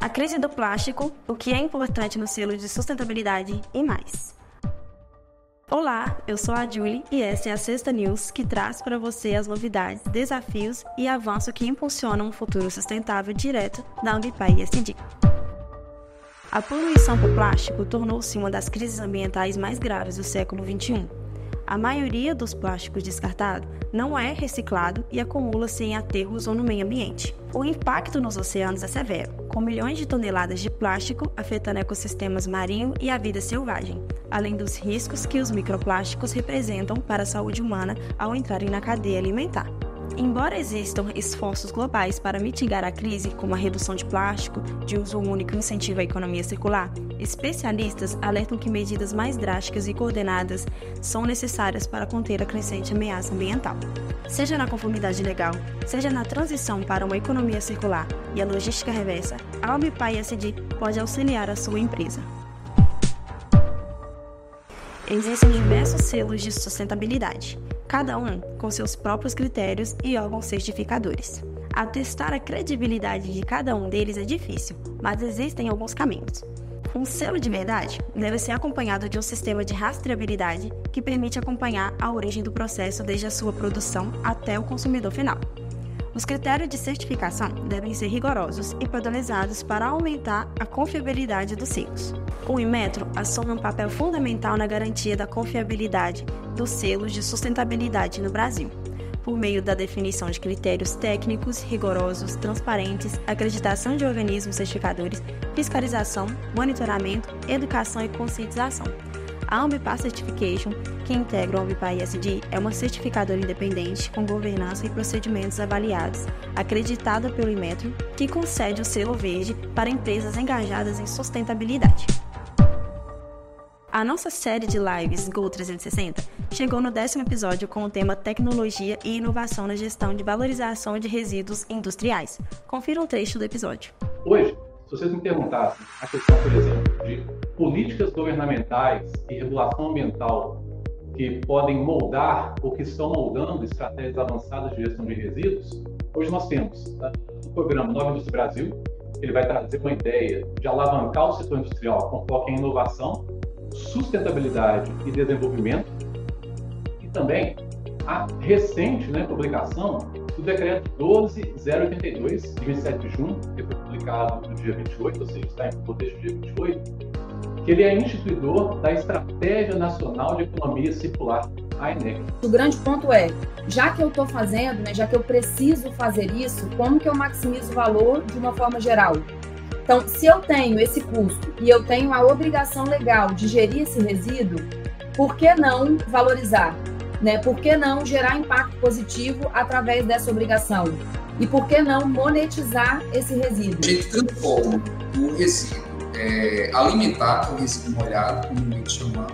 a crise do plástico, o que é importante no selo de sustentabilidade e mais. Olá, eu sou a Julie e essa é a SextaNews, que traz para você as novidades, desafios e avanços que impulsionam um futuro sustentável direto da Ambipar ESG. A poluição por plástico tornou-se uma das crises ambientais mais graves do século XXI. A maioria dos plásticos descartados não é reciclado e acumula-se em aterros ou no meio ambiente. O impacto nos oceanos é severo, com milhões de toneladas de plástico afetando ecossistemas marinhos e a vida selvagem, além dos riscos que os microplásticos representam para a saúde humana ao entrarem na cadeia alimentar. Embora existam esforços globais para mitigar a crise, como a redução de plástico, de uso único e incentivo à economia circular, especialistas alertam que medidas mais drásticas e coordenadas são necessárias para conter a crescente ameaça ambiental. Seja na conformidade legal, seja na transição para uma economia circular e a logística reversa, a Ambipar ESG pode auxiliar a sua empresa. Existem diversos selos de sustentabilidade, cada um com seus próprios critérios e órgãos certificadores. Atestar a credibilidade de cada um deles é difícil, mas existem alguns caminhos. Um selo de verdade deve ser acompanhado de um sistema de rastreabilidade que permite acompanhar a origem do processo desde a sua produção até o consumidor final. Os critérios de certificação devem ser rigorosos e padronizados para aumentar a confiabilidade dos selos. O Inmetro assume um papel fundamental na garantia da confiabilidade dos selos de sustentabilidade no Brasil, por meio da definição de critérios técnicos, rigorosos, transparentes, acreditação de organismos certificadores, fiscalização, monitoramento, educação e conscientização. A Ambipar Certification, que integra o Ambipar ESG, é uma certificadora independente com governança e procedimentos avaliados, acreditada pelo Inmetro, que concede o selo verde para empresas engajadas em sustentabilidade. A nossa série de lives GO360 chegou no 10º episódio com o tema Tecnologia e Inovação na Gestão de Valorização de Resíduos Industriais. Confira um trecho do episódio. Hoje, se vocês me perguntassem a questão, por exemplo, de políticas governamentais e regulação ambiental que podem moldar ou que estão moldando estratégias avançadas de gestão de resíduos, hoje nós temos o programa Nova Indústria Brasil, que ele vai trazer uma ideia de alavancar o setor industrial com foco em inovação, sustentabilidade e desenvolvimento, e também a recente publicação do Decreto 12082, de 27 de junho, que foi publicado no dia 28, ou seja, está em vigor desde o dia 28, que ele é instituidor da Estratégia Nacional de Economia Circular, a ENEC. O grande ponto é, já que eu estou fazendo, já que eu preciso fazer isso, como que eu maximizo o valor de uma forma geral? Então, se eu tenho esse custo e eu tenho a obrigação legal de gerir esse resíduo, por que não valorizar? Por que não gerar impacto positivo através dessa obrigação? E por que não monetizar esse resíduo? A gente transforma o resíduo alimentar, que é o resíduo molhado, como a gente chama,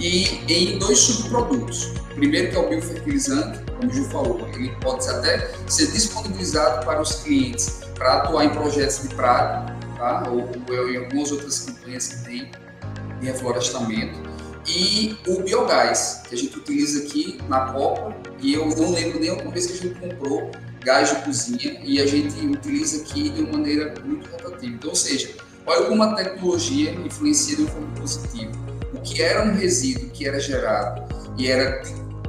e em dois subprodutos. Primeiro, que é o biofertilizante, como o Gil falou, ele pode até ser disponibilizado para os clientes para atuar em projetos de praga, tá? ou em algumas outras campanhas que tem de reflorestamento, e o biogás, que a gente utiliza aqui na Copa, e eu não lembro nem uma vez que a gente comprou gás de cozinha, e a gente utiliza aqui de uma maneira muito rotativa. Então, ou seja, olha como a tecnologia influencia de uma forma positiva. O que era um resíduo que era gerado e era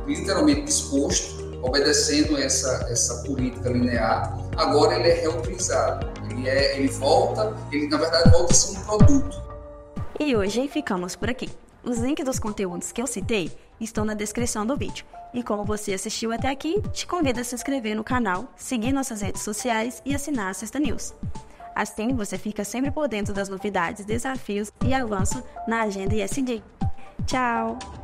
literalmente disposto, obedecendo essa política linear, agora ele é reutilizado, ele na verdade volta a ser um produto. E hoje ficamos por aqui. Os links dos conteúdos que eu citei estão na descrição do vídeo. E como você assistiu até aqui, te convido a se inscrever no canal, seguir nossas redes sociais e assinar a SextaNews. Assim, você fica sempre por dentro das novidades, desafios e avanço na agenda ESG. Tchau!